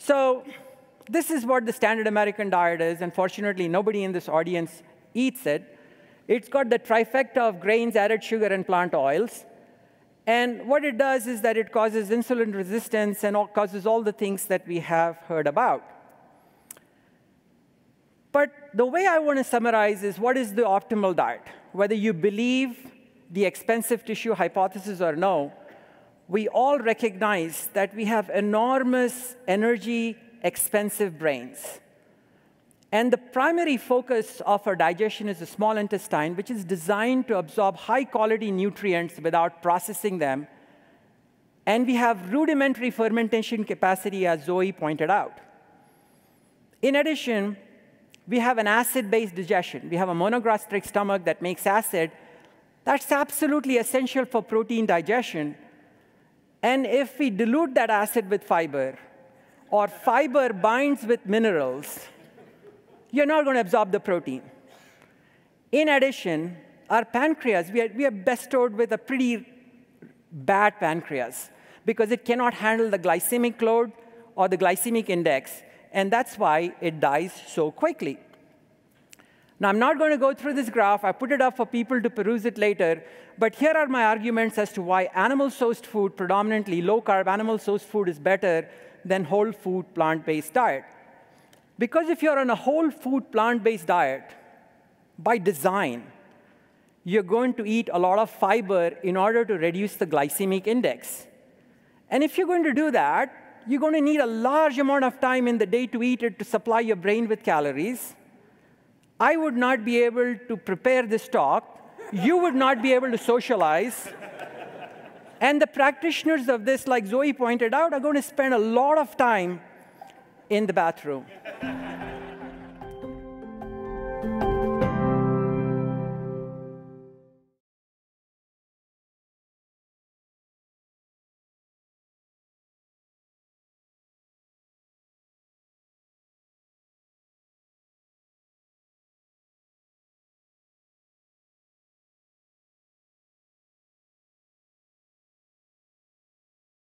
So this is what the standard American diet is. Unfortunately, nobody in this audience eats it. It's got the trifecta of grains, added sugar, and plant oils. And what it does is that it causes insulin resistance and causes all the things that we have heard about. But the way I want to summarize is, what is the optimal diet? Whether you believe the expensive tissue hypothesis or no, we all recognize that we have enormous energy, expensive brains. And the primary focus of our digestion is the small intestine, which is designed to absorb high-quality nutrients without processing them. And we have rudimentary fermentation capacity, as Zoe pointed out. In addition, we have an acid-based digestion. We have a monogastric stomach that makes acid. That's absolutely essential for protein digestion. And if we dilute that acid with fiber, or fiber binds with minerals, you're not going to absorb the protein. In addition, our pancreas, we are bestowed with a pretty bad pancreas because it cannot handle the glycemic load or the glycemic index, and that's why it dies so quickly. Now, I'm not going to go through this graph. I put it up for people to peruse it later, but here are my arguments as to why animal-sourced food, predominantly low-carb animal-sourced food, is better than whole food plant-based diet. Because if you're on a whole food plant-based diet, by design, you're going to eat a lot of fiber in order to reduce the glycemic index. And if you're going to do that, you're going to need a large amount of time in the day to eat it to supply your brain with calories. I would not be able to prepare this talk. You would not be able to socialize. And the practitioners of this, like Zoe pointed out, are going to spend a lot of time in the bathroom.